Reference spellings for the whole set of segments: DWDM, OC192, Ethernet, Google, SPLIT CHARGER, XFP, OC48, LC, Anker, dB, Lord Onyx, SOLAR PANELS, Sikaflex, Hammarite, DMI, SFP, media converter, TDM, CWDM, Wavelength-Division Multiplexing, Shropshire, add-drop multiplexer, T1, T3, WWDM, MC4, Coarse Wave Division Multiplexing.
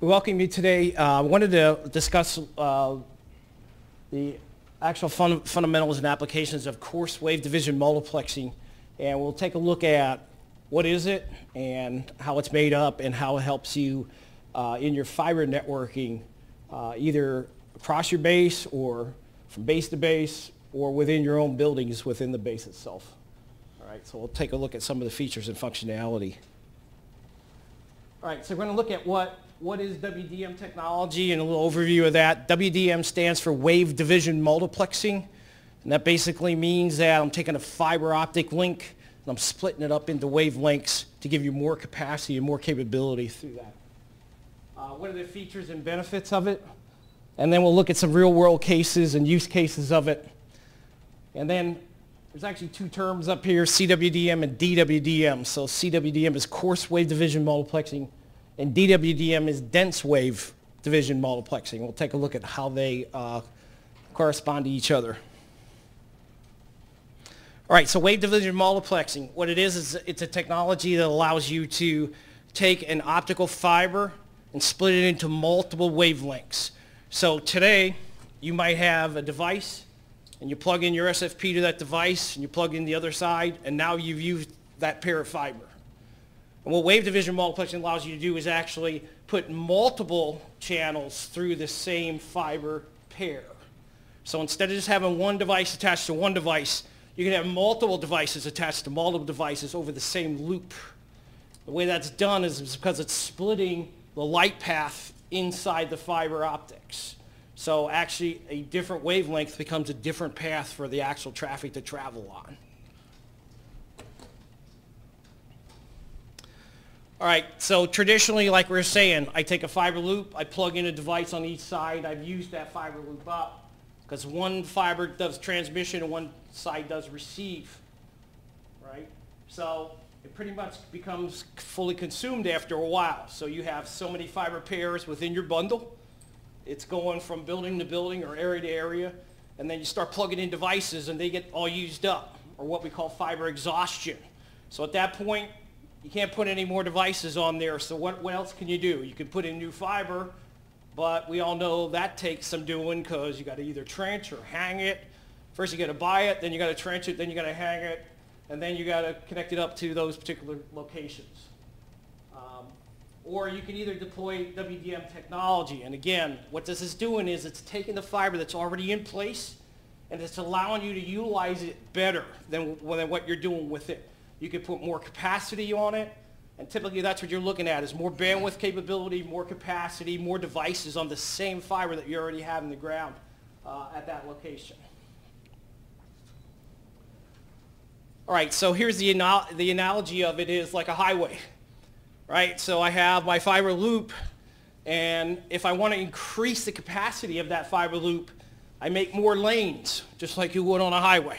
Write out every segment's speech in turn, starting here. We welcome you today. I wanted to discuss the actual fundamentals and applications of coarse wave division multiplexing, and we'll take a look at what is it and how it's made up and how it helps you in your fiber networking, either across your base or from base to base or within your own buildings within the base itself. All right, so we'll take a look at some of the features and functionality. All right, so we're going to look at what is WDM technology and a little overview of that. WDM stands for Wave Division Multiplexing, and that basically means that I'm taking a fiber optic link and I'm splitting it up into wavelengths to give you more capacity and more capability through that. What are the features and benefits of it? And then we'll look at some real world cases and use cases of it. And then there's actually two terms up here, CWDM and DWDM. So CWDM is Coarse Wave Division Multiplexing, and DWDM is dense wave division multiplexing. We'll take a look at how they correspond to each other. All right, so wave division multiplexing. What it is it's a technology that allows you to take an optical fiber and split it into multiple wavelengths. So today, you might have a device, and you plug in your SFP to that device, and you plug in the other side, and now you've used that pair of fiber. And what wave division multiplexing allows you to do is actually put multiple channels through the same fiber pair. So instead of just having one device attached to one device, you can have multiple devices attached to multiple devices over the same loop. The way that's done is because it's splitting the light path inside the fiber optics. So actually a different wavelength becomes a different path for the actual traffic to travel on. All right, so traditionally, like we were saying, I take a fiber loop, I plug in a device on each side, I've used that fiber loop up, because one fiber does transmission and one side does receive, right? So it pretty much becomes fully consumed after a while. So you have so many fiber pairs within your bundle, it's going from building to building or area to area, and then you start plugging in devices and they get all used up, or what we call fiber exhaustion. So at that point, you can't put any more devices on there, so what else can you do? You can put in new fiber, but we all know that takes some doing because you got to either trench or hang it. First you got to buy it, then you got to trench it, then you got to hang it, and then you got to connect it up to those particular locations. Or you can either deploy WDM technology, and again, what this is doing is it's taking the fiber that's already in place and it's allowing you to utilize it better than what you're doing with it. You can put more capacity on it, and typically that's what you're looking at is more bandwidth capability, more capacity, more devices on the same fiber that you already have in the ground at that location. All right, so here's the analogy of it is like a highway, right? So I have my fiber loop, and if I want to increase the capacity of that fiber loop, I make more lanes, just like you would on a highway,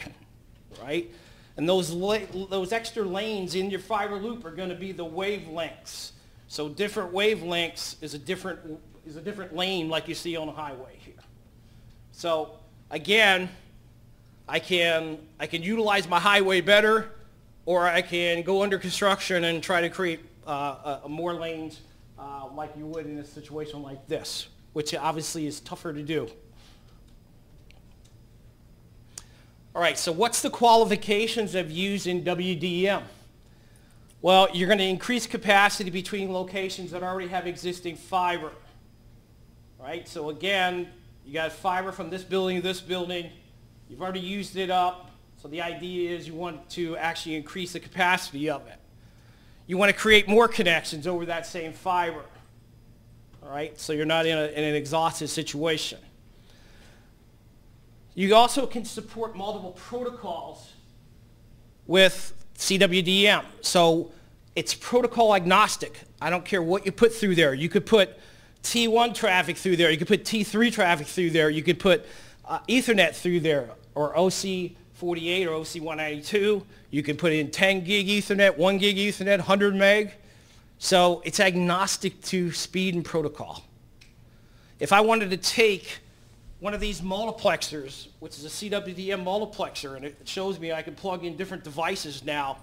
right? And those extra lanes in your fiber loop are going to be the wavelengths. So different wavelengths is a different lane like you see on a highway here. So again, I can utilize my highway better, or I can go under construction and try to create more lanes like you would in a situation like this, which obviously is tougher to do. All right, so what's the qualifications of using WDM? Well, you're going to increase capacity between locations that already have existing fiber. All right, so again, you got fiber from this building to this building. You've already used it up, so the idea is you want to actually increase the capacity of it. You want to create more connections over that same fiber. All right, so you're not in an exhausted situation. You also can support multiple protocols with CWDM. So it's protocol agnostic. I don't care what you put through there. You could put T1 traffic through there. You could put T3 traffic through there. You could put Ethernet through there, or OC48 or OC192. You could put in 10 gig Ethernet, 1 gig Ethernet, 100 meg. So it's agnostic to speed and protocol. If I wanted to take one of these multiplexers, which is a CWDM multiplexer, and it shows me I can plug in different devices now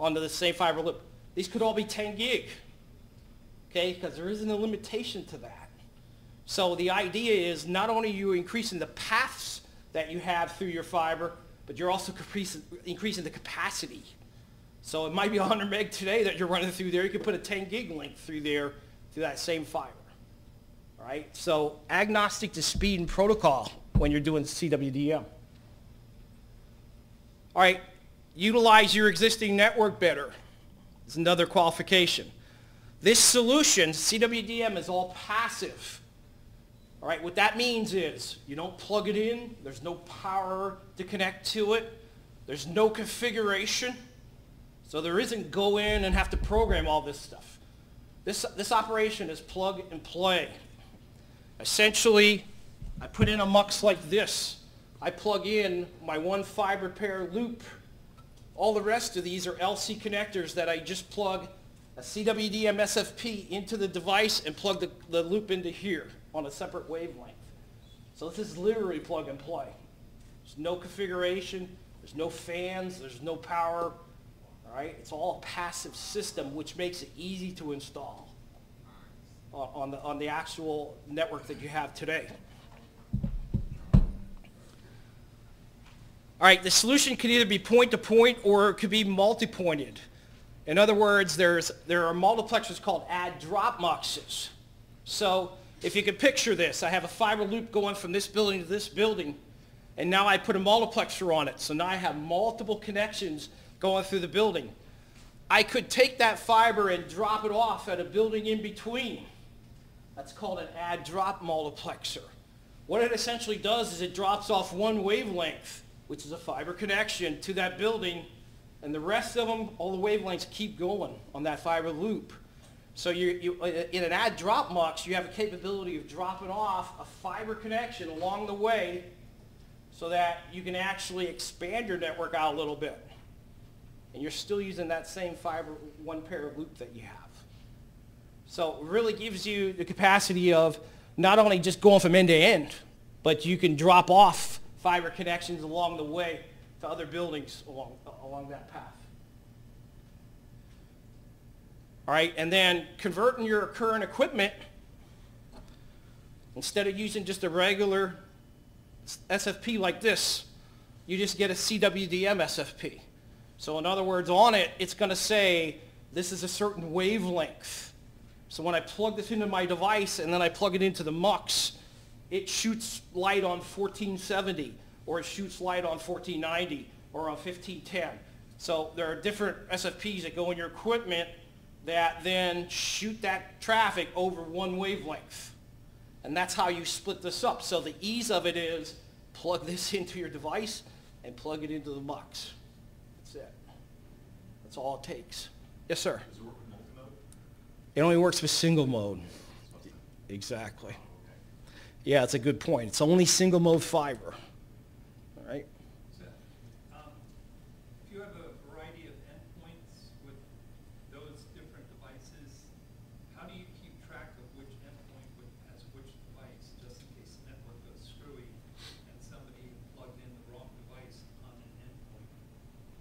onto the same fiber loop. These could all be 10 gig. okay, because there isn't a limitation to that. So the idea is not only are you increasing the paths that you have through your fiber, but you're also increasing the capacity. So it might be 100 meg today that you're running through there. You could put a 10 gig link through there, through that same fiber. All right, so agnostic to speed and protocol when you're doing CWDM. All right, utilize your existing network better. It's another qualification. This solution, CWDM, is all passive. All right, what that means is you don't plug it in. There's no power to connect to it. There's no configuration. So there isn't go in and have to program all this stuff. This operation is plug and play. Essentially, I put in a mux like this. I plug in my one fiber pair loop. All the rest of these are LC connectors that I just plug a CWDM SFP into the device and plug the loop into here on a separate wavelength. So this is literally plug and play. There's no configuration, there's no fans, there's no power, all right? It's all a passive system, which makes it easy to install on the actual network that you have today. All right, the solution could either be point-to-point or it could be multi-pointed. In other words, there are multiplexers called add-drop muxes. So if you could picture this, I have a fiber loop going from this building to this building, and now I put a multiplexer on it. So now I have multiple connections going through the building. I could take that fiber and drop it off at a building in between. That's called an add-drop multiplexer. What it essentially does is it drops off one wavelength, which is a fiber connection to that building, and the rest of them, all the wavelengths keep going on that fiber loop. So you in an add-drop mux, you have a capability of dropping off a fiber connection along the way so that you can actually expand your network out a little bit. And you're still using that same fiber one pair loop that you have. So it really gives you the capacity of not only just going from end to end, but you can drop off fiber connections along the way to other buildings along that path. All right, and then converting your current equipment, instead of using just a regular SFP like this, you just get a CWDM SFP. So in other words, on it, it's going to say this is a certain wavelength. So when I plug this into my device and then I plug it into the mux, it shoots light on 1470, or it shoots light on 1490, or on 1510. So there are different SFPs that go in your equipment that then shoot that traffic over one wavelength. And that's how you split this up. So the ease of it is plug this into your device and plug it into the mux. That's it. That's all it takes. Yes, sir? Does it work with multi-mode? It only works with single mode. Exactly. Yeah, that's a good point. It's only single mode fiber. All right. So, if you have a variety of endpoints with those different devices, how do you keep track of which endpoint has which device, just in case the network goes screwy and somebody plugged in the wrong device on an endpoint,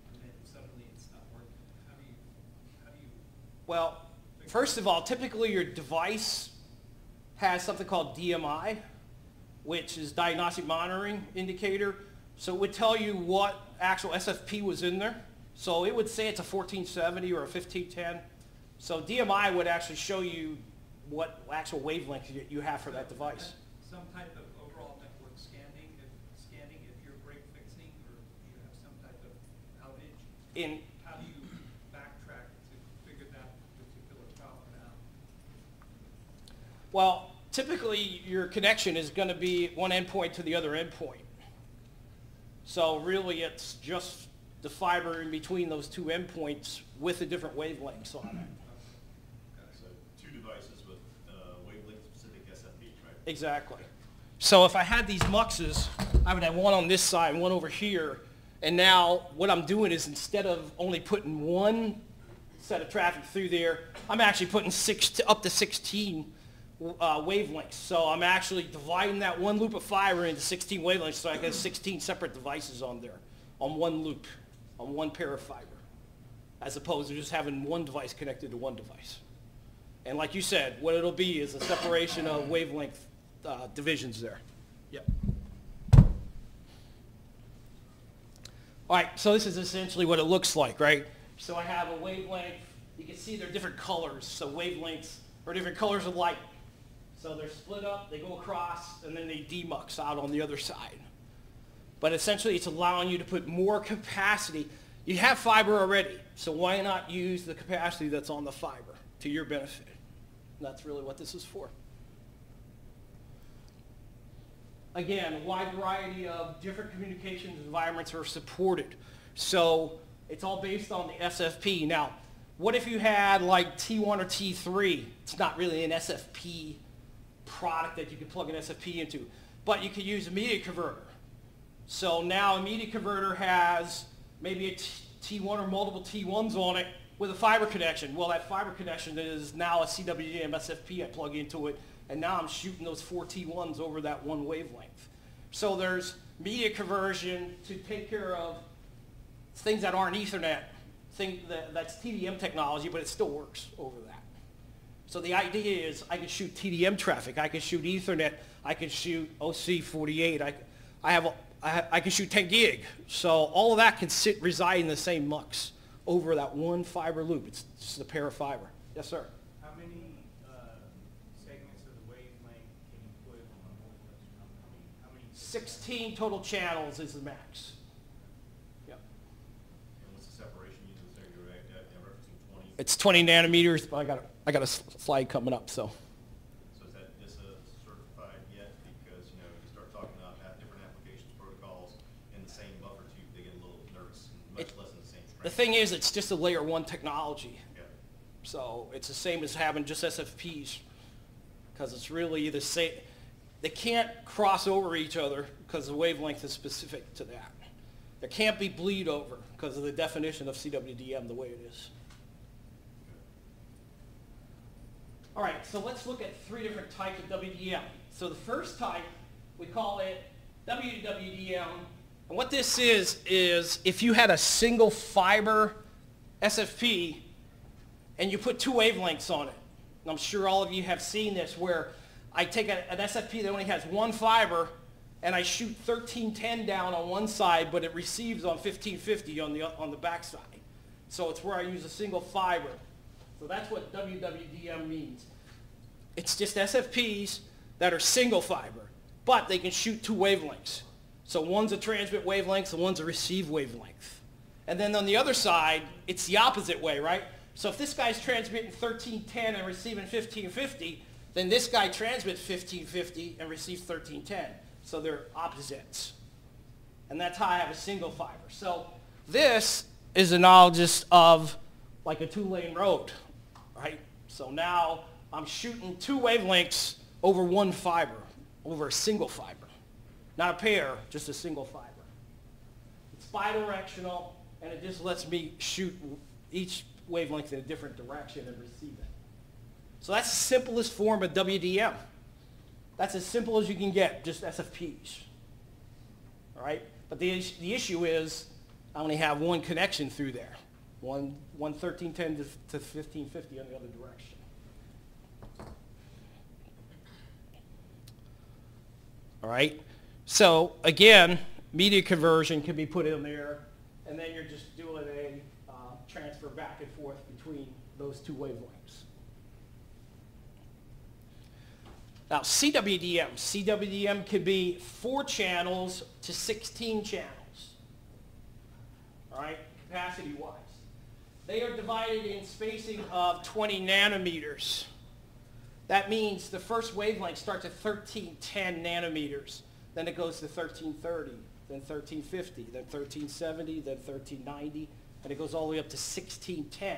and then suddenly it's not working? How do you? Well, first of all, typically your device has something called DMI, which is diagnostic monitoring indicator. So it would tell you what actual SFP was in there. So it would say it's a 1470 or a 1510. So DMI would actually show you what actual wavelength you have for that device. Some type of overall network scanning if you're break fixing or you have some type of outage. How do you backtrack to figure that particular problem out? Well, typically your connection is going to be one endpoint to the other endpoint. So really it's just the fiber in between those two endpoints with the different wavelengths on it. Okay, so two devices with wavelength-specific SFP, right? Exactly. So if I had these muxes, I would have one on this side and one over here. And now what I'm doing is instead of only putting one set of traffic through there, I'm actually putting up to 16 wavelengths. So I'm actually dividing that one loop of fiber into 16 wavelengths, so I got 16 separate devices on there, on one loop, on one pair of fiber, as opposed to just having one device connected to one device. And like you said, what it'll be is a separation of wavelength divisions there. Yep. All right, so this is essentially what it looks like, right? So I have a wavelength. You can see they're different colors. So wavelengths are different colors of light. So they're split up, they go across, and then they demux out on the other side. But essentially, it's allowing you to put more capacity. You have fiber already, so why not use the capacity that's on the fiber to your benefit? And that's really what this is for. Again, a wide variety of different communications environments are supported. So it's all based on the SFP. Now, what if you had like T1 or T3? It's not really an SFP product that you can plug an SFP into, but you could use a media converter. So now a media converter has maybe a T1 or multiple T1s on it with a fiber connection. Well, that fiber connection is now a CWDM SFP I plug into it, and now I'm shooting those 4 T1s over that one wavelength. So there's media conversion to take care of things that aren't Ethernet. That's TDM technology, but it still works over that. So the idea is I can shoot TDM traffic, I can shoot Ethernet, I can shoot OC48, I can shoot 10 gig. So all of that can reside in the same mux over that one fiber loop. It's just a pair of fiber. Yes, sir? How many segments of the wavelength can you put on a multiplex? How many? 16 total channels is the max. Yep. And what's the separation you use there? You're referencing 20? It's 20 nanometers, but I got a slide coming up, so. So is that certified yet? Because, you know, you start talking about different applications, protocols, and the same buffer tube, they get a little nervous, much less in the same strength. The thing is, it's just a layer one technology. Yeah. So it's the same as having just SFPs, because it's really the same. They can't cross over each other because the wavelength is specific to that. There can't be bleed over because of the definition of CWDM the way it is. All right, so let's look at 3 different types of WDM. So the first type, we call it WWDM. And what this is if you had a single fiber SFP and you put 2 wavelengths on it. And I'm sure all of you have seen this where I take an SFP that only has 1 fiber and I shoot 1310 down on one side, but it receives on 1550 on the backside. So it's where I use a single fiber. So that's what WWDM means. It's just SFPs that are single fiber, but they can shoot 2 wavelengths. So one's a transmit wavelength, and one's a receive wavelength. And then on the other side, it's the opposite way, right? So if this guy's transmitting 1310 and receiving 1550, then this guy transmits 1550 and receives 1310. So they're opposites. And that's how I have a single fiber. So this is analogous of like a 2-lane road. Right? So now I'm shooting 2 wavelengths over one fiber, over a single fiber. Not a pair, just a single fiber. It's bidirectional, and it just lets me shoot each wavelength in a different direction and receive it. So that's the simplest form of WDM. That's as simple as you can get, just SFPs. All right? But the issue is I only have one connection through there. One 1310 to 1550 on the other direction. All right. So again, media conversion can be put in there, and then you're just doing a transfer back and forth between those 2 wavelengths. Now CWDM. CWDM could be 4 channels to 16 channels. All right, capacity-wise. They are divided in spacing of 20 nanometers. That means the first wavelength starts at 1310 nanometers. Then it goes to 1330, then 1350, then 1370, then 1390, and it goes all the way up to 1610.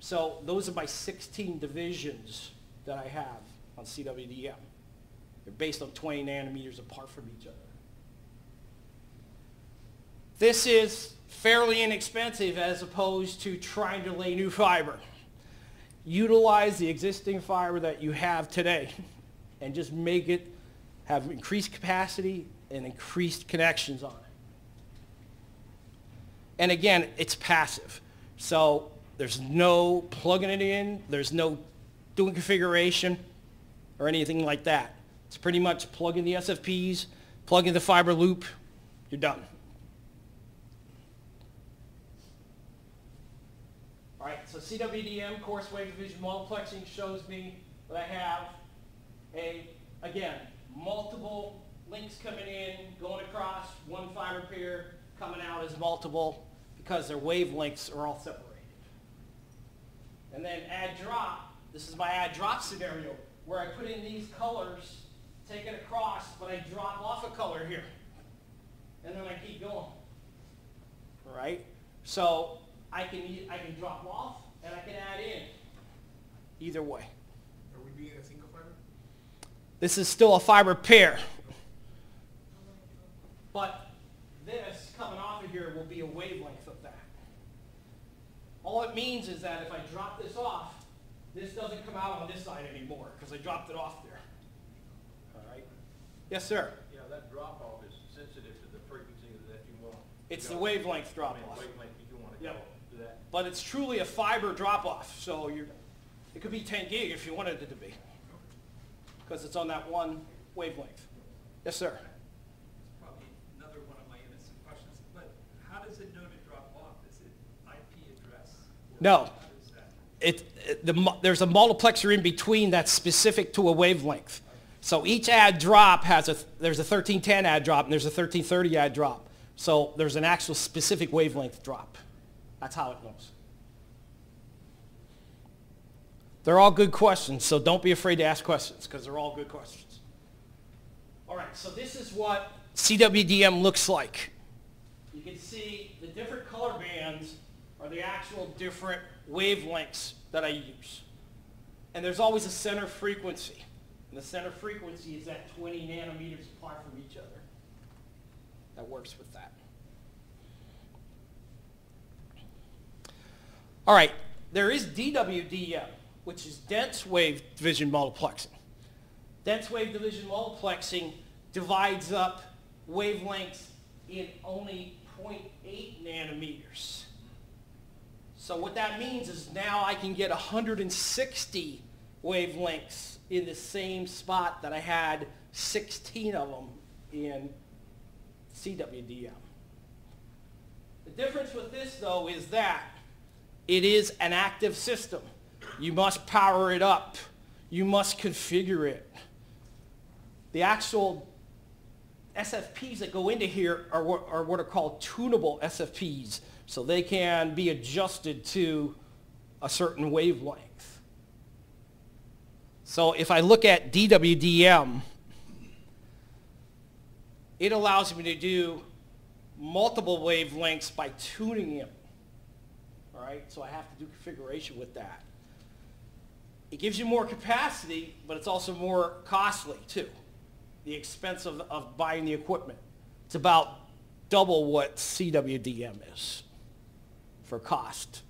So those are my 16 divisions that I have on CWDM. They're based on 20 nanometers apart from each other. This is fairly inexpensive as opposed to trying to lay new fiber. Utilize the existing fiber that you have today and just make it have increased capacity and increased connections on it. And again, it's passive. So there's no plugging it in. There's no doing configuration or anything like that. It's pretty much plug in the SFPs, plug in the fiber loop, you're done. All right, so CWDM, coarse wavelength-division multiplexing, shows me that I have a, again, multiple links coming in, going across one fiber pair, coming out as multiple because their wavelengths are all separated. And then add drop, this is my add drop scenario where I put in these colors, take it across, but I drop off a color here. And then I keep going. All right? So I can drop off and I can add in. Either way. Are we being a single fiber? This is still a fiber pair. But this coming off of here will be a wavelength of that. All it means is that if I drop this off, this doesn't come out on this side anymore because I dropped it off there. All right? Yes, sir? Yeah, that drop off is sensitive to the frequency that you want. It's the wavelength drop off. But it's truly a fiber drop off. So it could be 10 gig if you wanted it to be because it's on that one wavelength. Yes, sir? No. There's a multiplexer in between that's specific to a wavelength. So each add drop has a, there's a 1310 add drop and there's a 1330 add drop. So there's an actual specific wavelength drop. That's how it goes. They're all good questions, so don't be afraid to ask questions because they're all good questions. All right, so this is what CWDM looks like. You can see the different color bands are the actual different wavelengths that I use. And there's always a center frequency. And the center frequency is at 20 nanometers apart from each other. That works with that. All right, there is DWDM, which is dense wave division multiplexing. Dense wave division multiplexing divides up wavelengths in only 0.8 nanometers. So what that means is now I can get 160 wavelengths in the same spot that I had 16 of them in CWDM. The difference with this, though, is that it is an active system. You must power it up. You must configure it. The actual SFPs that go into here are what are called tunable SFPs. So they can be adjusted to a certain wavelength. So if I look at DWDM, it allows me to do multiple wavelengths by tuning it. All right, so I have to do configuration with that. It gives you more capacity, but it's also more costly too. The expense of buying the equipment. It's about double what CWDM is for cost.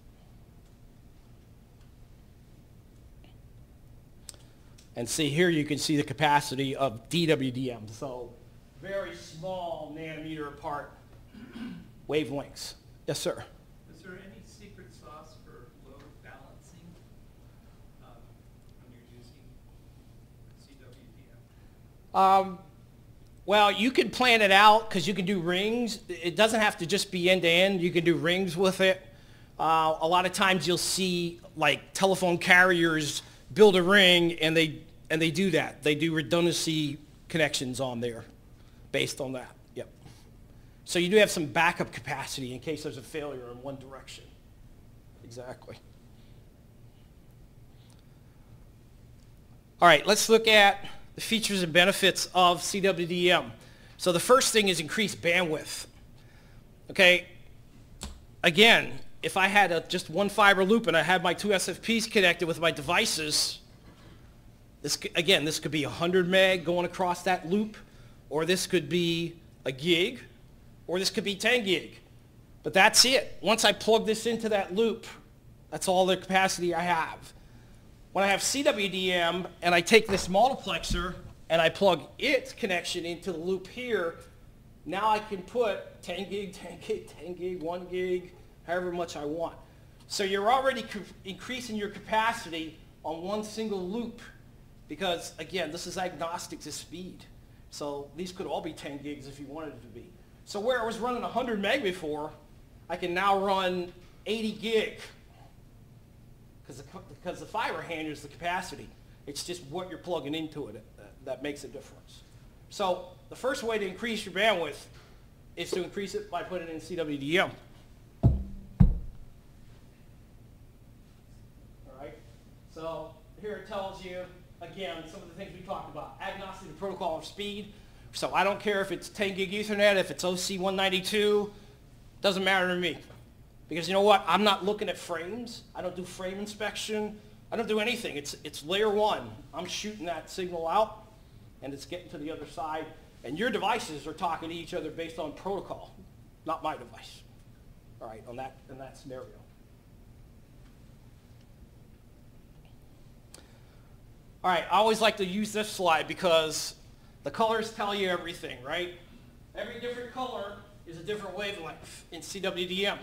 And see here you can see the capacity of DWDM, so very small nanometer apart wavelengths. Yes, sir? Is there any secret sauce for load balancing when you're using CWDM? Well, you can plan it out because you can do rings. It doesn't have to just be end-to-end. You can do rings with it. A lot of times you'll see like telephone carriers build a ring and they do that. They do redundancy connections on there based on that. Yep. So you do have some backup capacity in case there's a failure in one direction. Exactly. All right, let's look at the features and benefits of CWDM. So the first thing is increased bandwidth. Okay, again, if I had just one fiber loop and I had my two SFPs connected with my devices, this could be 100 meg going across that loop, or this could be a gig, or this could be 10 gig. But that's it. Once I plug this into that loop, that's all the capacity I have. When I have CWDM and I take this multiplexer and I plug its connection into the loop here, now I can put 10 gig, 10 gig, 10 gig, 1 gig, however much I want. So you're already increasing your capacity on one single loop, because again, this is agnostic to speed. So these could all be 10 gigs if you wanted it to be. So where I was running 100 meg before, I can now run 80 gig because the fiber handler is the capacity. It's just what you're plugging into it that makes a difference. So the first way to increase your bandwidth is to increase it by putting in CWDM. So here it tells you, again, some of the things we talked about. Agnostic to protocol of speed. So I don't care if it's 10 gig Ethernet, if it's OC192, doesn't matter to me. Because you know what? I'm not looking at frames. I don't do frame inspection. I don't do anything. It's layer one. I'm shooting that signal out, and it's getting to the other side. And your devices are talking to each other based on protocol, not my device, all right, on that, in that scenario. All right, I always like to use this slide because the colors tell you everything, right? Every different color is a different wavelength in CWDM.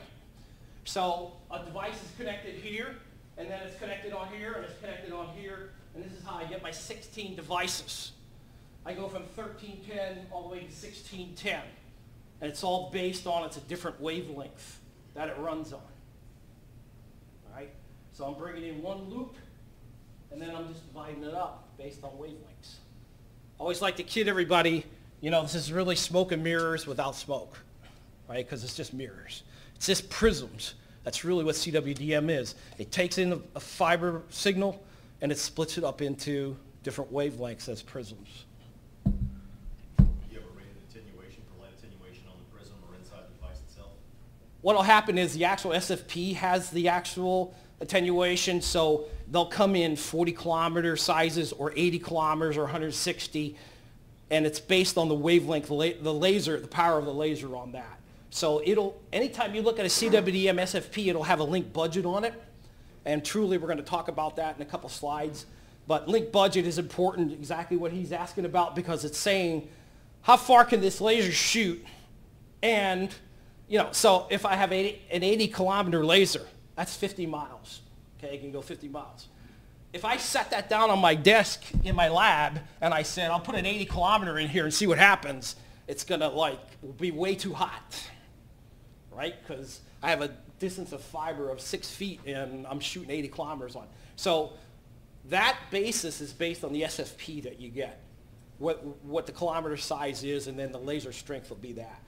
So a device is connected here, and then it's connected on here, and it's connected on here, and this is how I get my 16 devices. I go from 1310 all the way to 1610, and it's all based on it's a different wavelength that it runs on. All right, so I'm bringing in one loop, and then I'm just dividing it up based on wavelengths. I always like to kid everybody, you know, this is really smoke and mirrors without smoke, right? Because it's just mirrors. It's just prisms. That's really what CWDM is. It takes in a fiber signal, and it splits it up into different wavelengths as prisms. Do you ever rate an attenuation for light attenuation on the prism or inside the device itself? What will happen is the actual SFP has the actual attenuation, so they'll come in 40-kilometer sizes or 80 kilometers or 160, and it's based on the wavelength, the laser, the power of the laser on that. So it'll, anytime you look at a CWDM SFP, it'll have a link budget on it, and truly we're going to talk about that in a couple slides. But link budget is important, exactly what he's asking about, because it's saying how far can this laser shoot, and you know, so if I have an 80-kilometer laser, that's 50 miles. Okay, it can go 50 miles. If I set that down on my desk in my lab and I said, I'll put an 80-kilometer in here and see what happens, it's gonna like be way too hot, right? Because I have a distance of fiber of 6 feet and I'm shooting 80 kilometers on. So that basis is based on the SFP that you get, what the kilometer size is, and then the laser strength will be that.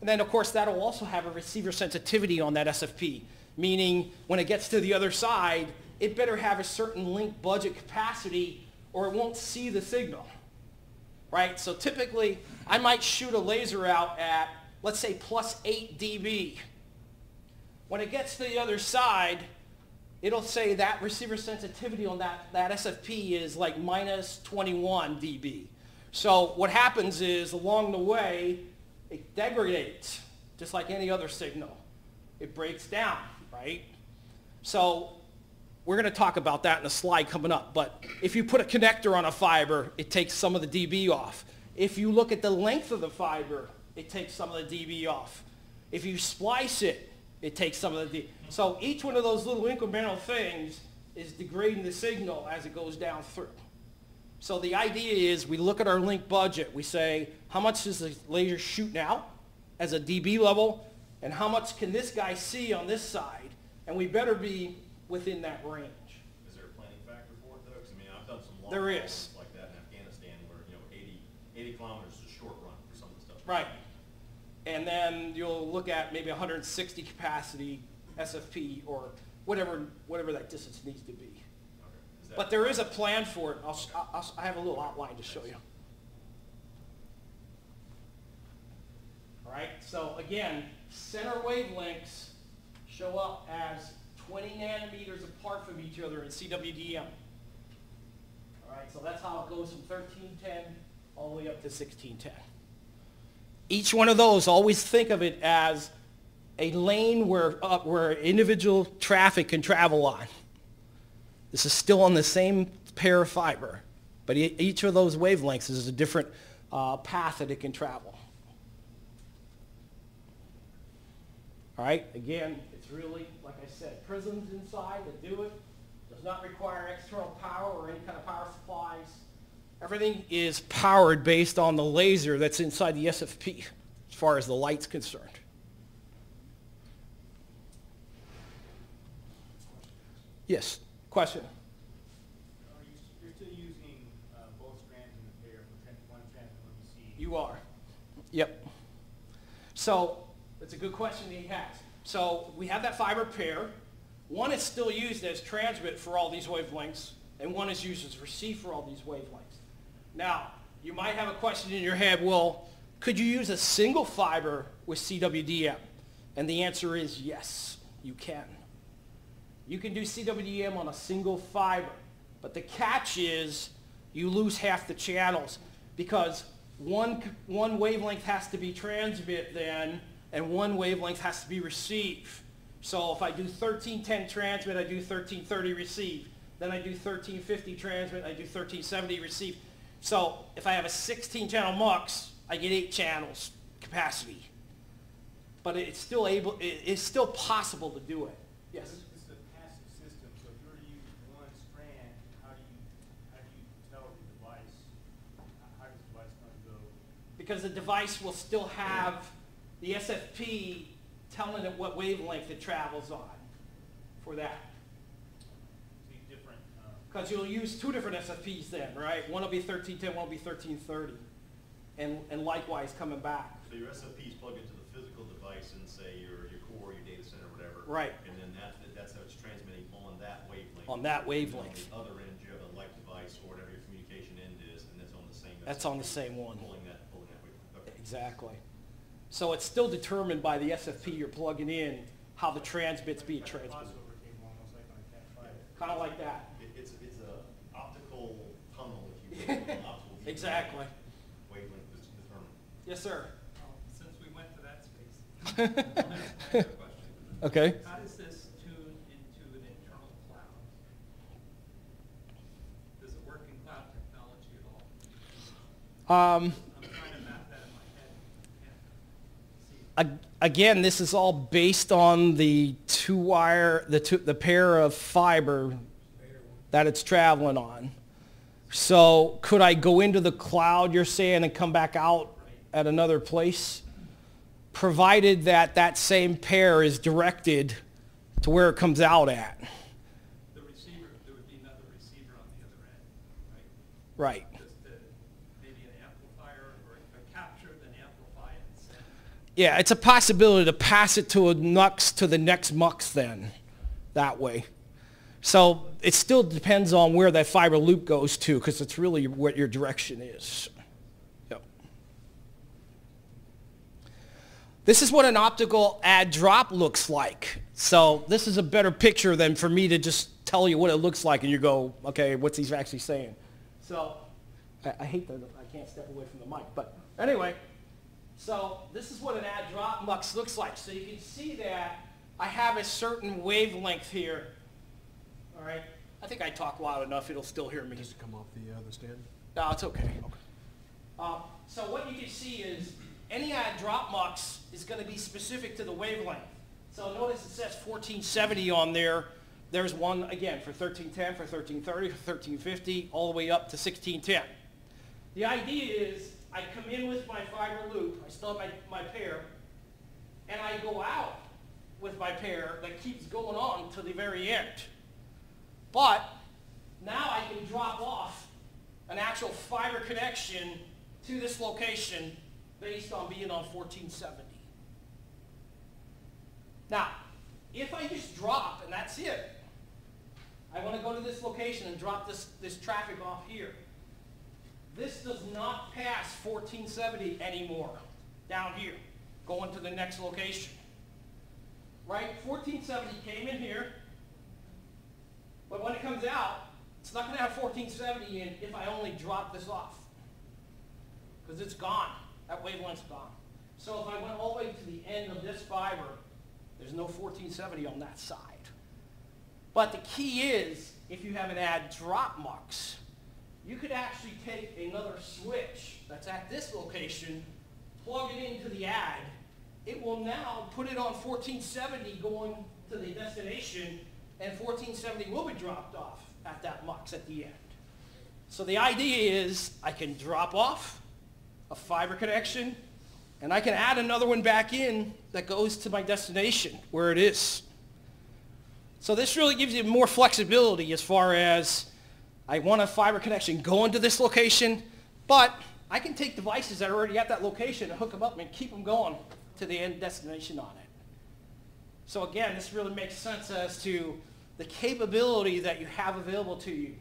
And then of course that'll also have a receiver sensitivity on that SFP. Meaning when it gets to the other side, it better have a certain link budget capacity or it won't see the signal, right? So typically, I might shoot a laser out at, let's say, +8 dB. When it gets to the other side, it'll say that receiver sensitivity on that SFP is like -21 dB. So what happens is along the way, it degrades, just like any other signal. It breaks down. Right? So we're going to talk about that in a slide coming up, but if you put a connector on a fiber, it takes some of the dB off. If you look at the length of the fiber, it takes some of the dB off. If you splice it, it takes some of the dB. So each one of those little incremental things is degrading the signal as it goes down through. So the idea is we look at our link budget. We say, how much does the laser shoot now as a dB level? And how much can this guy see on this side? And we better be within that range. Is there a planning factor for it, though? Because, I mean, I've done some long runs like that in Afghanistan where, you know, 80 kilometers is a short run for some of the stuff. Right. And then you'll look at maybe 160 capacity SFP or whatever that distance needs to be. Okay. But there is a plan for it. I have a little outline to show you. All right, so again, center wavelengths show up as 20 nanometers apart from each other in CWDM. All right, so that's how it goes from 1310 all the way up to 1610. Each one of those, always think of it as a lane where individual traffic can travel on. This is still on the same pair of fiber, but each of those wavelengths is a different path that it can travel. All right, again, it's really, like I said, prisms inside that do it, Does not require external power or any kind of power supplies. Everything is powered based on the laser that's inside the SFP as far as the light's concerned. Yes, question? You're still using both strands in the pair for one strand and one receive? You are. Yep. So that's a good question that he has. So we have that fiber pair. One is still used as transmit for all these wavelengths, and one is used as receive for all these wavelengths. Now, you might have a question in your head, well, could you use a single fiber with CWDM? And the answer is yes, you can. You can do CWDM on a single fiber, but the catch is you lose half the channels because one wavelength has to be transmit then, and one wavelength has to be received. So if I do 1310 transmit, I do 1330 receive. Then I do 1350 transmit, I do 1370 receive. So if I have a 16-channel mux, I get 8 channels capacity. But it's still possible to do it. Yes? This is a passive system, so if you were to use one strand, how do you tell the device, how does the device go? Because the device will still have the SFP telling it what wavelength it travels on for that. Because you'll use two different SFPs then, right? One will be 1310, one will be 1330. And likewise coming back. So your SFPs plug into the physical device and say your core, your data center, whatever. Right. And then that's how it's transmitting on that wavelength. On that wavelength. And on the other end, you have a light device or whatever your communication end is, and that's on the same SFP. That's on the same one. Pulling that wavelength. Okay. Exactly. So it's still determined by the SFP you're plugging in how the transmit's being transmitted. Kind of like that. It's an optical tunnel, if you will. Exactly. Wavelength is determined. Yes, sir. Since we went to that space, I have a question. Okay. How does this tune into an internal cloud? Does it work in cloud technology at all? I'm trying to map that in my head. I can't see. Again, this is all based on the the pair of fiber that it's traveling on. So could I go into the cloud, you're saying, and come back out at another place? Provided that that same pair is directed to where it comes out at. The receiver, there would be another receiver on the other end, right? Right. Yeah, it's a possibility to pass it to a mux to the next mux then, that way. So it still depends on where that fiber loop goes to, because it's really what your direction is. Yep. This is what an optical add drop looks like. So this is a better picture than for me to just tell you what it looks like and you go, okay, what's he actually saying? So I hate that I can't step away from the mic, but anyway. So this is what an add-drop mux looks like. So you can see that I have a certain wavelength here. All right. I think I talk loud enough; it'll still hear me. Does it come off the stand? No, it's okay. Okay. So what you can see is any add-drop mux is going to be specific to the wavelength. So notice it says 1470 on there. There's one again for 1310, for 1330, for 1350, all the way up to 1610. The idea is, I come in with my fiber loop, I still have my pair, and I go out with my pair that keeps going on to the very end. But now I can drop off an actual fiber connection to this location based on being on 1470. Now, if I just drop, and that's it, I want to go to this location and drop this traffic off here. This does not pass 1470 anymore down here, going to the next location. Right? 1470 came in here, but when it comes out, it's not going to have 1470 in if I only drop this off, because it's gone. That wavelength's gone. So if I went all the way to the end of this fiber, there's no 1470 on that side. But the key is, if you have an add drop mux, you could actually take another switch that's at this location, plug it into the add. It will now put it on 1470 going to the destination and 1470 will be dropped off at that mux at the end. So the idea is I can drop off a fiber connection, and I can add another one back in that goes to my destination where it is. So this really gives you more flexibility as far as I want a fiber connection going to this location, but I can take devices that are already at that location and hook them up and keep them going to the end destination on it. So again, this really makes sense as to the capability that you have available to you.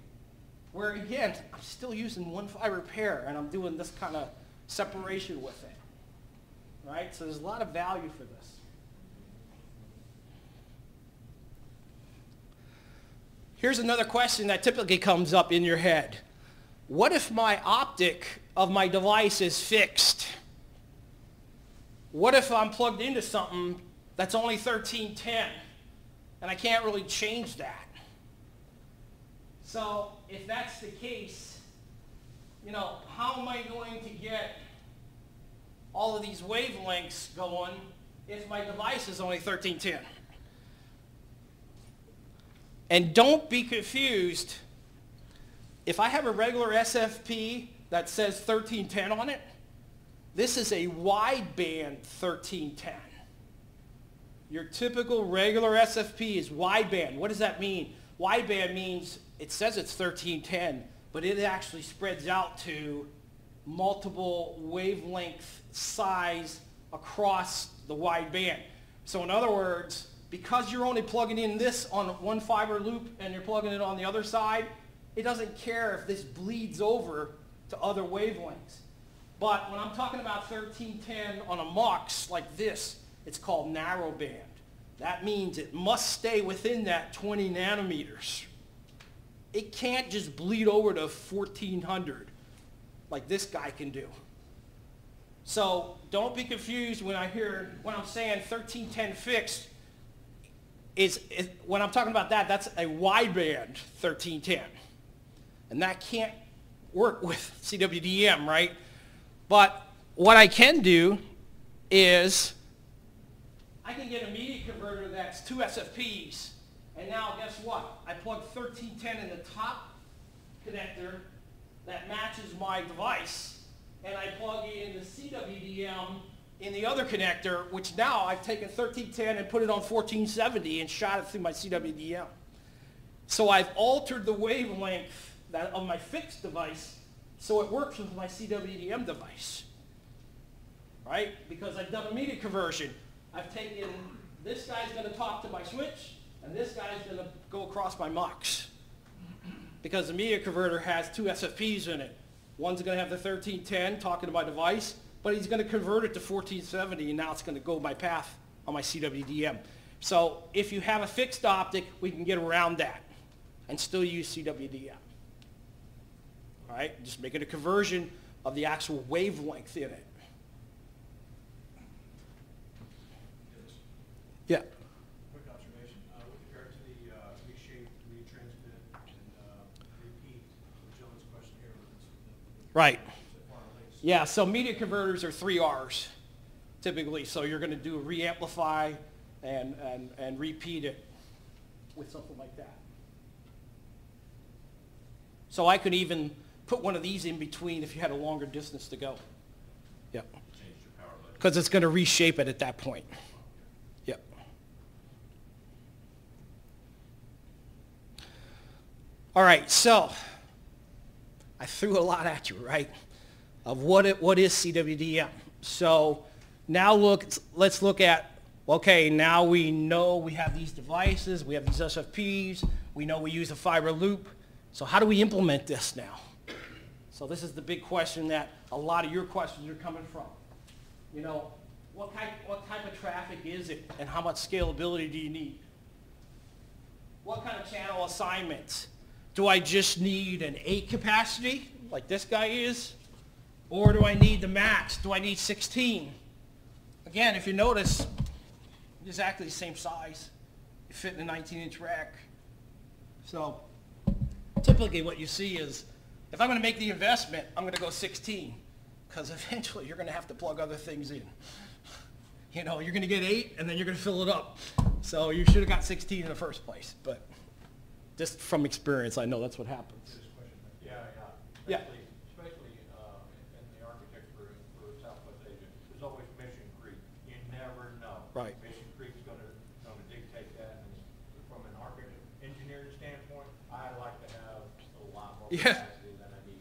Where again, I'm still using one fiber pair and I'm doing this kind of separation with it. Right? So there's a lot of value for this. Here's another question that typically comes up in your head. What if my optic of my device is fixed? What if I'm plugged into something that's only 1310 and I can't really change that? So if that's the case, you know, how am I going to get all of these wavelengths going if my device is only 1310? And don't be confused. If I have a regular SFP that says 1310 on it, this is a wideband 1310. Your typical regular SFP is wideband. What does that mean? Wideband means it says it's 1310, but it actually spreads out to multiple wavelength size across the wideband. So in other words, because you're only plugging in this on one fiber loop and you're plugging it on the other side, it doesn't care if this bleeds over to other wavelengths. But when I'm talking about 1310 on a mux like this, it's called narrowband. That means it must stay within that 20 nanometers. It can't just bleed over to 1400 like this guy can do. So don't be confused when I hear, when I'm saying 1310 fixed, when I'm talking about that, that's a wideband 1310. And that can't work with CWDM, right? But what I can do is I can get a media converter that's 2 SFPs. And now guess what? I plug 1310 in the top connector that matches my device, and I plug in the CWDM in the other connector, which now I've taken 1310 and put it on 1470 and shot it through my CWDM. So I've altered the wavelength of my fixed device so it works with my CWDM device, right? Because I've done a media conversion. I've taken, this guy's going to talk to my switch, and this guy's going to go across my mux, because the media converter has 2 SFPs in it. One's going to have the 1310 talking to my device, but he's going to convert it to 1470, and now it's going to go my path on my CWDM. So if you have a fixed optic, we can get around that and still use CWDM. All right? Just making a conversion of the actual wavelength in it. Yeah. Right. Yeah, so media converters are 3 Rs typically. So you're going to do reamplify and repeat it with something like that. So I could even put one of these in between if you had a longer distance to go. Yeah. Because it's going to reshape it at that point. Yep. All right, so I threw a lot at you, right, of what is CWDM. So now let's look at, okay, now we know we have these devices, we have these SFPs, we know we use a fiber loop. So how do we implement this now? So this is the big question that a lot of your questions are coming from. You know, what type of traffic is it, and how much scalability do you need? What kind of channel assignments? Do I just need an 8 capacity, like this guy is? Or do I need the max? Do I need 16? Again, if you notice, exactly the same size. You fit in a 19-inch rack. So typically what you see is, if I'm going to make the investment, I'm going to go 16. Because eventually you're going to have to plug other things in. You know, you're going to get 8, and then you're going to fill it up. So you should have got 16 in the first place. But just from experience, I know that's what happens. Yeah, yeah. Yeah. Right. Mission Creek's going to dictate that. And from an architect engineering standpoint, I'd like to have a lot more capacity than I need.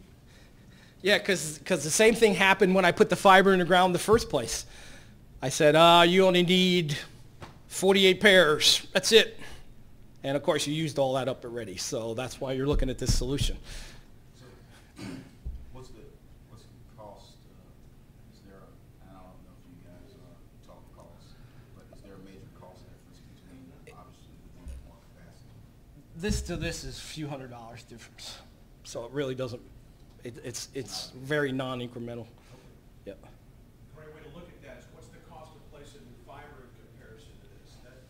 Yeah, because the same thing happened when I put the fiber in the ground in the first place. I said, you only need 48 pairs. That's it. And, of course, you used all that up already. So that's why you're looking at this solution. So what's the cost? Is there a, I don't know if you guys are talking costs. This to this is a few $100 difference, so it really doesn't. It's very non-incremental. Yep. The right way to look at that is what's the cost of placing fiber in comparison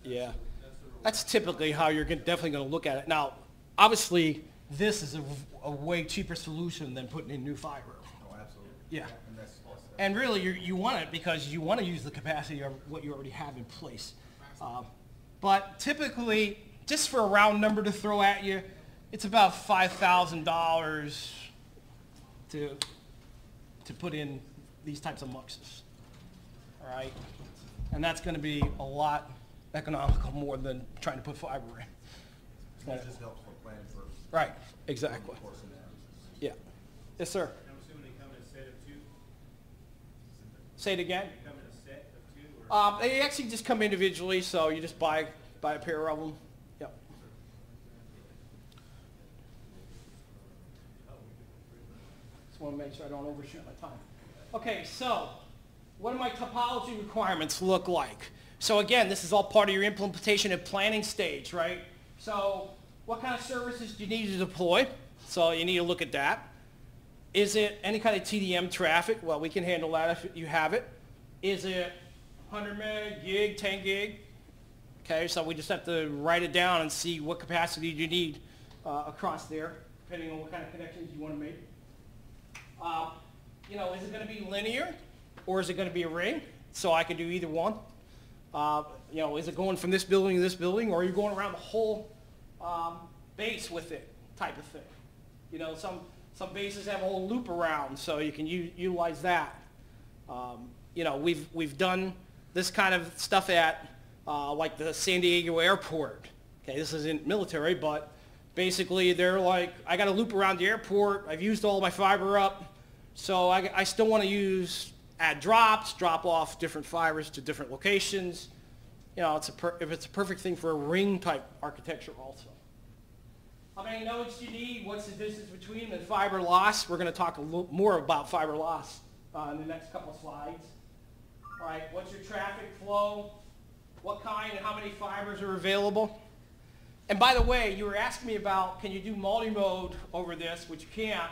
to this? That's typically how you're definitely going to look at it. Now, obviously, this is a way cheaper solution than putting in new fiber. Oh, absolutely. Yeah. And really, you want it because you want to use the capacity of what you already have in place. But typically, just for a round number to throw at you, it's about $5,000 to put in these types of muxes, all right? And that's going to be a lot economical more than trying to put fiber in. That just helps with planning for. Right, exactly. Yeah. Yes, sir? I'm assuming they come in a set of two. Say it again. They come in a set of two? Or they actually just come individually, so you just buy a pair of them. I want to make sure I don't overshoot my time. Okay, so what do my topology requirements look like? So again, this is all part of your implementation and planning stage, right? So what kind of services do you need to deploy? So you need to look at that. Is it any kind of TDM traffic? Well, we can handle that if you have it. Is it 100 meg, gig, 10 gig? Okay, so we just have to write it down and see what capacity you need across there, depending on what kind of connections you want to make. You know, is it going to be linear or is it going to be a ring? So I can do either one. You know, is it going from this building to this building, or are you going around the whole base with it, type of thing? You know, some bases have a whole loop around, so you can utilize that. You know, we've done this kind of stuff at like the San Diego airport. Okay, this isn't military, but basically, they're like, I got to loop around the airport. I've used all my fiber up, so I still want to use add drops, drop off different fibers to different locations. You know, it's a perfect thing for a ring type architecture also. How many nodes do you need? What's the distance between them? And fiber loss. We're going to talk a little more about fiber loss in the next couple of slides. All right, what's your traffic flow? What kind and how many fibers are available? And by the way, you were asking me about, can you do multi-mode over this, which you can't.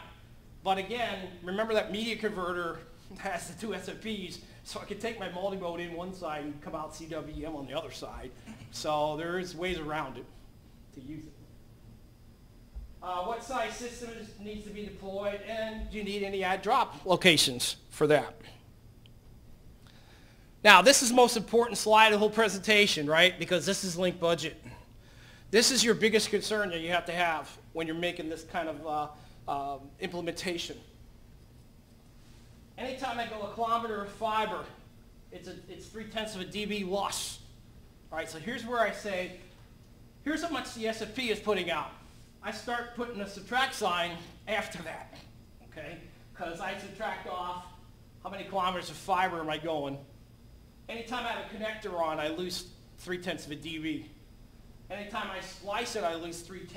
But again, remember that media converter has the two SFPs, so I can take my multi-mode in one side and come out CWDM on the other side. So there is ways around it to use it. What size systems needs to be deployed, and do you need any add-drop locations for that? Now, this is the most important slide of the whole presentation, right? Because this is link budget. This is your biggest concern that you have to have when you're making this kind of implementation. Anytime I go a kilometer of fiber, it's 0.3 dB loss. All right, so here's where I say, here's how much the SFP is putting out. I start putting a subtract sign after that, okay? Because I subtract off how many kilometers of fiber am I going. Anytime I have a connector on, I lose 0.3 dB. Anytime I splice it, I lose 0.3.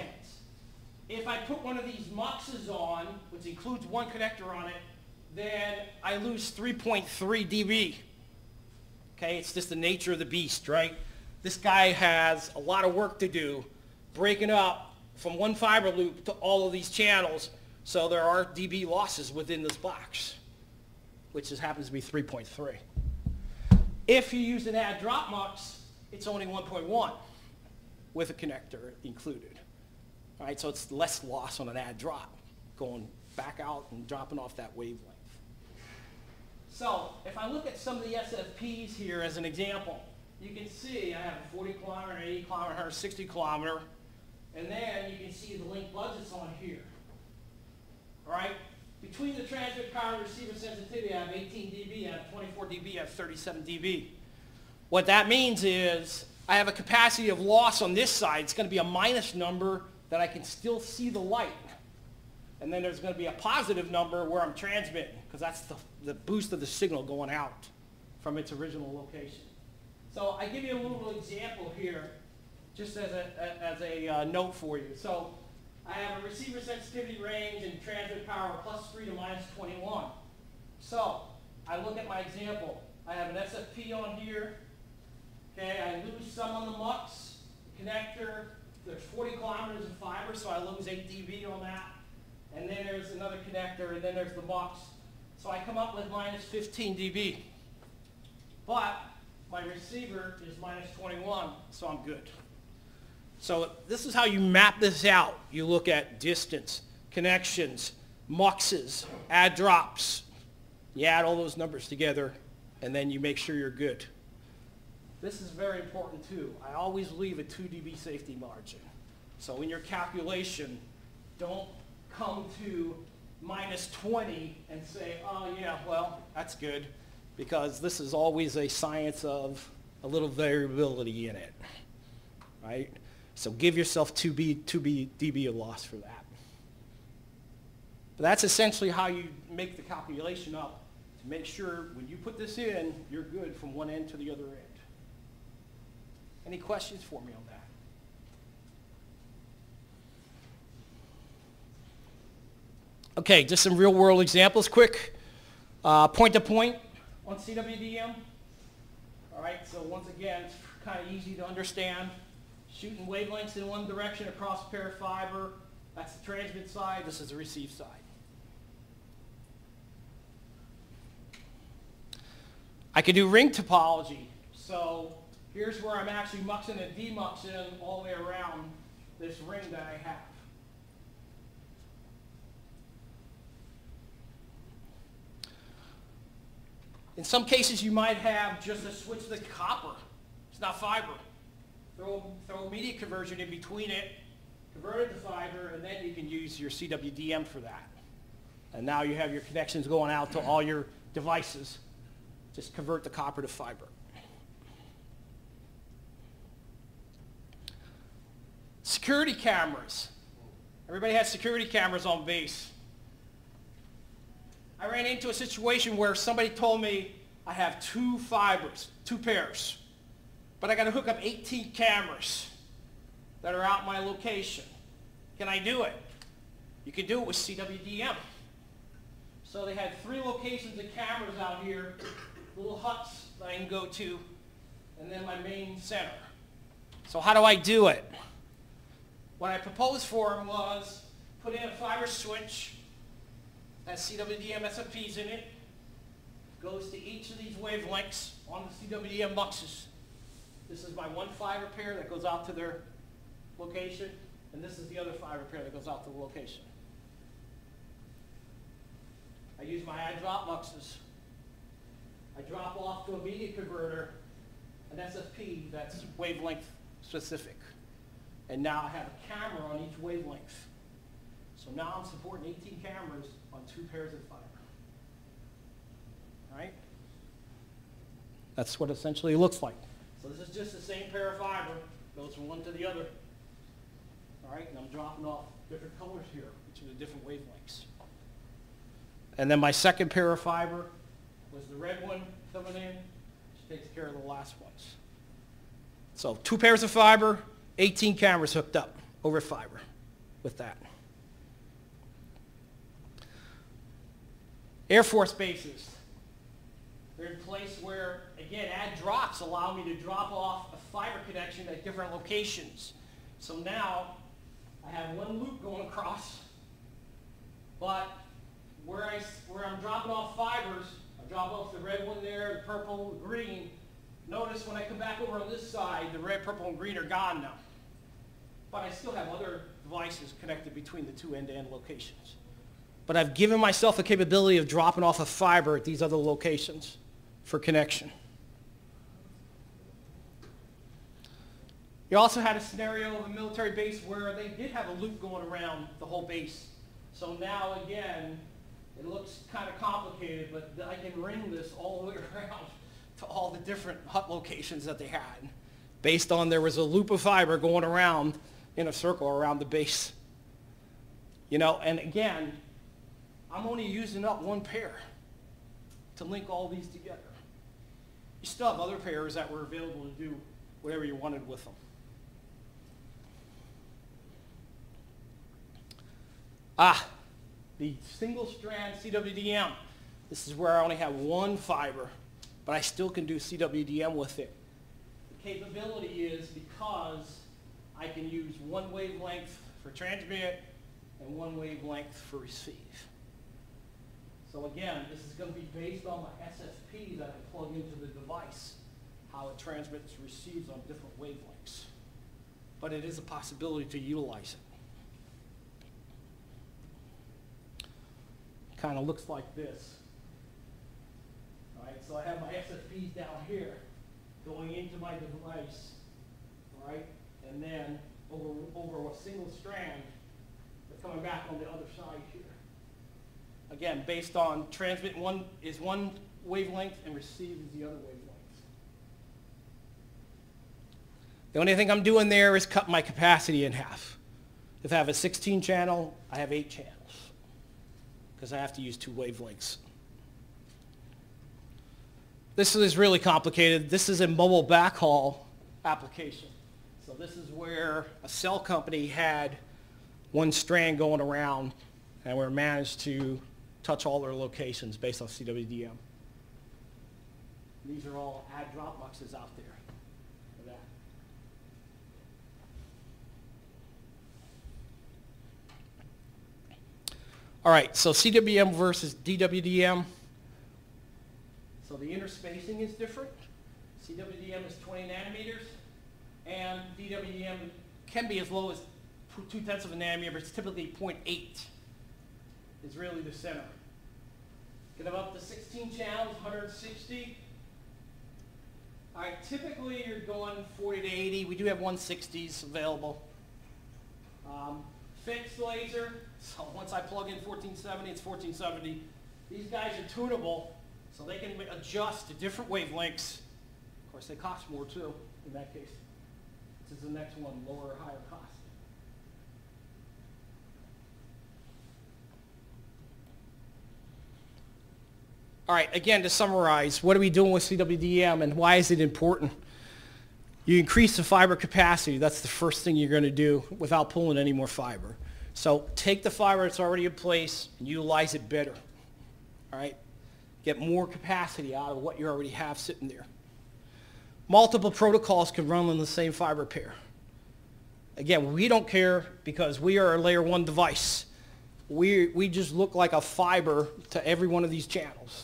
If I put one of these muxes on, which includes one connector on it, then I lose 3.3 dB. Okay, it's just the nature of the beast, right? This guy has a lot of work to do, breaking up from one fiber loop to all of these channels, so there are dB losses within this box, which just happens to be 3.3. If you use an add-drop mux, it's only 1.1. with a connector included. All right, so it's less loss on an add drop, going back out and dropping off that wavelength. So if I look at some of the SFPs here as an example, you can see I have a 40 kilometer, 80 kilometer, 160 kilometer, and then you can see the link budgets on here. All right? Between the transmit power and receiver sensitivity, I have 18 dB, I have 24 dB, I have 37 dB. What that means is I have a capacity of loss on this side. It's going to be a minus number that I can still see the light. And then there's going to be a positive number where I'm transmitting, because that's the boost of the signal going out from its original location. So I give you a little example here, just as a note for you. So I have a receiver sensitivity range and transmit power plus 3 to minus 21. So I look at my example. I have an SFP on here. Okay, I lose some on the mux connector. There's 40 kilometers of fiber, so I lose 8 dB on that. And then there's another connector, and then there's the mux. So I come up with minus 15 dB. But my receiver is minus 21, so I'm good. So this is how you map this out. You look at distance, connections, muxes, add drops. You add all those numbers together, and then you make sure you're good. This is very important, too. I always leave a 2 dB safety margin. So in your calculation, don't come to minus 20 and say, oh, yeah, well, that's good, because this is always a science of a little variability in it, right? So give yourself 2 dB of loss for that. But that's essentially how you make the calculation up to make sure when you put this in, you're good from one end to the other end. Any questions for me on that? Okay, just some real-world examples, quick. Point-to-point on CWDM. All right, so once again, it's kind of easy to understand. Shooting wavelengths in one direction across a pair of fiber. That's the transmit side. This is the receive side. I can do ring topology. So here's where I'm actually muxing and demuxing all the way around this ring that I have. In some cases, you might have just a switch to copper. It's not fiber. Throw a media conversion in between it, convert it to fiber, and then you can use your CWDM for that. And now you have your connections going out to all your devices. Just convert the copper to fiber. Security cameras. Everybody has security cameras on base. I ran into a situation where somebody told me I have 2 fibers, 2 pairs, but I got to hook up 18 cameras that are out my location. Can I do it? You can do it with CWDM. So they had 3 locations of cameras out here, little huts that I can go to, and then my main center. So how do I do it? What I proposed for them was put in a fiber switch, has CWDM SFPs in it, goes to each of these wavelengths on the CWDM muxes. This is my one fiber pair that goes out to their location, and this is the other fiber pair that goes out to the location. I use my add drop muxes. I drop off to a media converter an SFP that's wavelength specific. And now I have a camera on each wavelength. So now I'm supporting 18 cameras on 2 pairs of fiber. All right? That's what essentially it looks like. So this is just the same pair of fiber. Goes from one to the other. All right? And I'm dropping off different colors here, which are the different wavelengths. And then my second pair of fiber was the red one coming in, which takes care of the last ones. So 2 pairs of fiber, 18 cameras hooked up over fiber with that. Air Force bases. They're in a place where, again, add drops allow me to drop off a fiber connection at different locations. So now I have one loop going across, but where I'm dropping off fibers, I drop off the red one there, the purple, the green. Notice when I come back over on this side, the red, purple, and green are gone now. But I still have other devices connected between the 2 end-to-end locations. but I've given myself the capability of dropping off a fiber at these other locations for connection. You also had a scenario of a military base where they did have a loop going around the whole base. So now again, it looks kind of complicated, but I can ring this all the way around to all the different hut locations that they had, based on there was a loop of fiber going around in a circle around the base. You know, and again, I'm only using up one pair to link all these together. You still have other pairs that were available to do whatever you wanted with them. The single strand CWDM. This is where I only have one fiber, but I still can do CWDM with it. The capability is because I can use one wavelength for transmit and one wavelength for receive. So again, this is going to be based on my SFP that I plug into the device, how it transmits and receives on different wavelengths. But it is a possibility to utilize it. Kind of looks like this. All right, so I have my SFPs down here going into my device, all right, and then over a single strand, they're coming back on the other side here. Again, based on transmit one is one wavelength and receive is the other wavelength. The only thing I'm doing there is cut my capacity in half. If I have a 16 channel, I have 8 channels, because I have to use 2 wavelengths. This is really complicated. This is a mobile backhaul application. So this is where a cell company had one strand going around and we managed to touch all their locations based on CWDM. These are all ad drop boxes out there for that. All right, so CWDM versus DWDM. So the interspacing is different. CWDM is 20 nanometers, and DWDM can be as low as 0.2 of a nanometer, but it's typically 0.8 is really the center. Get them up to 16 channels, 160. All right, typically you're going 40 to 80. We do have 160s available. Fixed laser, so once I plug in 1470, it's 1470. These guys are tunable, so they can adjust to different wavelengths. Of course, they cost more too, in that case. This is the next one, lower or higher cost. All right, again, to summarize, what are we doing with CWDM and why is it important? You increase the fiber capacity. That's the first thing you're going to do without pulling any more fiber. So take the fiber that's already in place and utilize it better. All right? Get more capacity out of what you already have sitting there. Multiple protocols can run on the same fiber pair. Again, we don't care because we are a layer one device. We just look like a fiber to every one of these channels.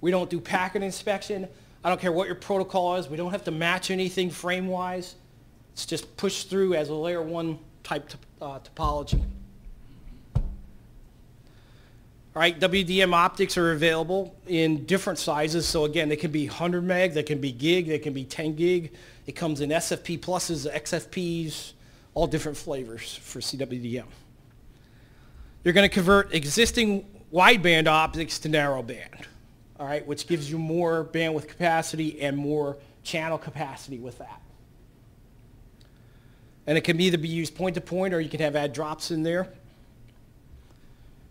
We don't do packet inspection. I don't care what your protocol is. We don't have to match anything frame-wise. It's just pushed through as a layer one type topology. All right, WDM optics are available in different sizes. So again, they can be 100 meg, they can be gig, they can be 10 gig. It comes in SFP pluses, XFPs, all different flavors for CWDM. You're going to convert existing wideband optics to narrowband. All right, which gives you more bandwidth capacity and more channel capacity with that. And it can either be used point-to-point or you can have add drops in there.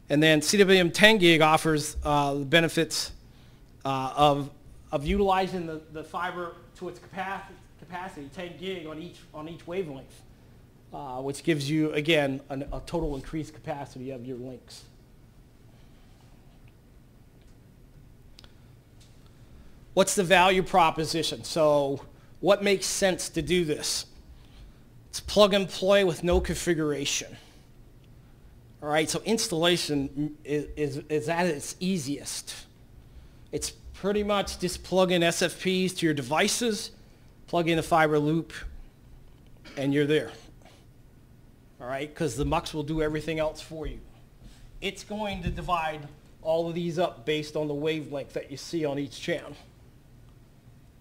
And then CWDM 10 gig offers the benefits of utilizing the fiber to its capacity, 10 gig on each wavelength, which gives you, again, a total increased capacity of your links. What's the value proposition? So what makes sense to do this? It's plug and play with no configuration. All right, so installation is at its easiest. It's pretty much just plug in SFPs to your devices, plug in a fiber loop, and you're there. All right, because the MUX will do everything else for you. it's going to divide all of these up based on the wavelength that you see on each channel.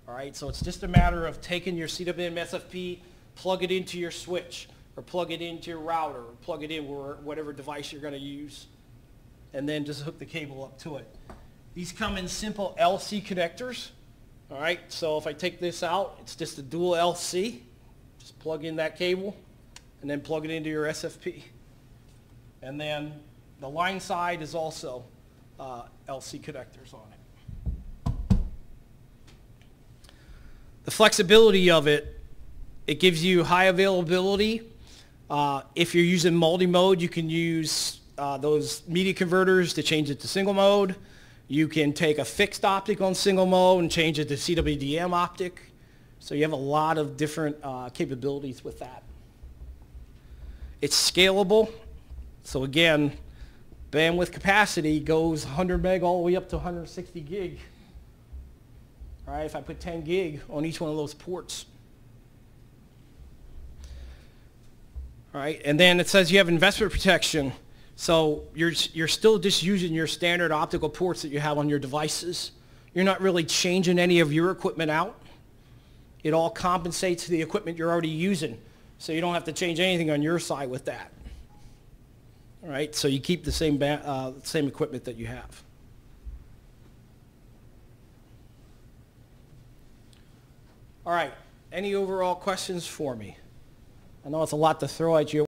All right, so it's just a matter of taking your CWDM SFP, plug it into your switch, or plug it into your router, or plug it in whatever device you're going to use, and then just hook the cable up to it. These come in simple LC connectors. All right, so if I take this out, it's just a dual LC. Just plug in that cable and then plug it into your SFP. And then the line side is also LC connectors on it. The flexibility of it, it gives you high availability. If you're using multi-mode, you can use those media converters to change it to single mode. You can take a fixed optic on single mode and change it to CWDM optic. So you have a lot of different capabilities with that. It's scalable. So again, bandwidth capacity goes 100 meg all the way up to 160 gig. All right, if I put 10 gig on each one of those ports. All right, and then it says you have investment protection. So you're still just using your standard optical ports that you have on your devices. You're not really changing any of your equipment out. It all compensates the equipment you're already using. So you don't have to change anything on your side with that. All right, so you keep the same equipment that you have. All right, any overall questions for me? I know it's a lot to throw at you.